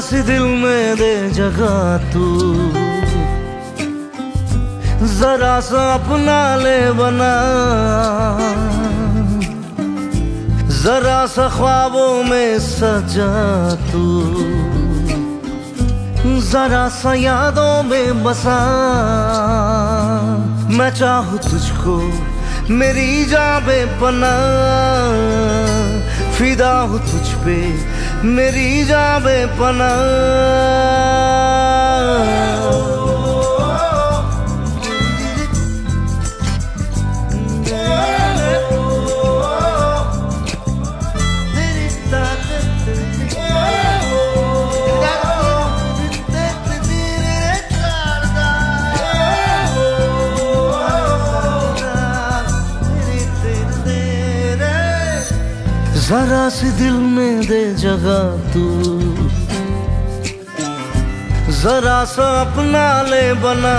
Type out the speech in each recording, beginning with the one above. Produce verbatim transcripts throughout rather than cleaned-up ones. प्यास दिल में दे जगह तू, जरा सा अपना ले बना, जरा सा ख्वाबों में सजा तू, जरा सा यादों में बसा। मैं चाहूँ तुझको मेरी जान बेपनाह, फिदा हूँ तुझ पे मेरी जान बेपनाह। जरा सी दिल में दे जगह तू, जरा सा अपना ले बना,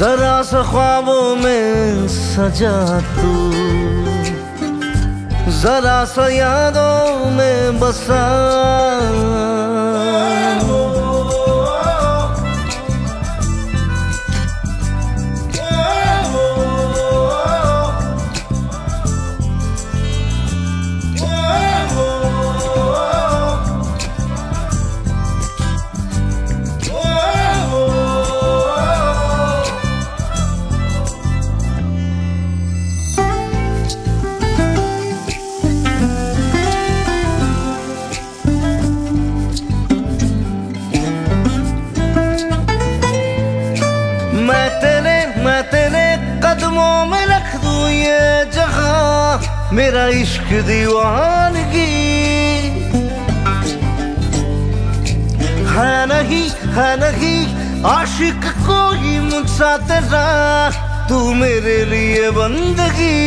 जरा सा ख्वाबों में सजा तू, जरा सा यादों में बसा। मेरा इश्क दीवानगी है नहीं, है नहीं आशिक कोई मुझसा तेरा, तू मेरे लिए बंदगी।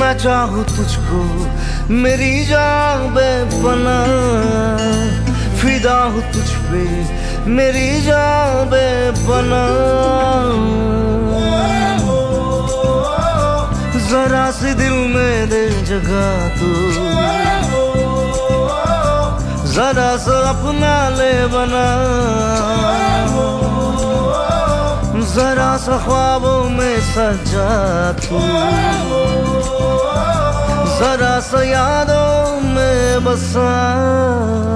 मैं चाहूँ तुझको मेरी जान बेपनाह, फिदा हूँ तुझ पे मेरी जान बेपनाह। जरा सी दिल में दे जगह तू, जरा सा अपना ले बना, जरा सा ख्वाबों में सजा तू, जरा सा यादों में बसा।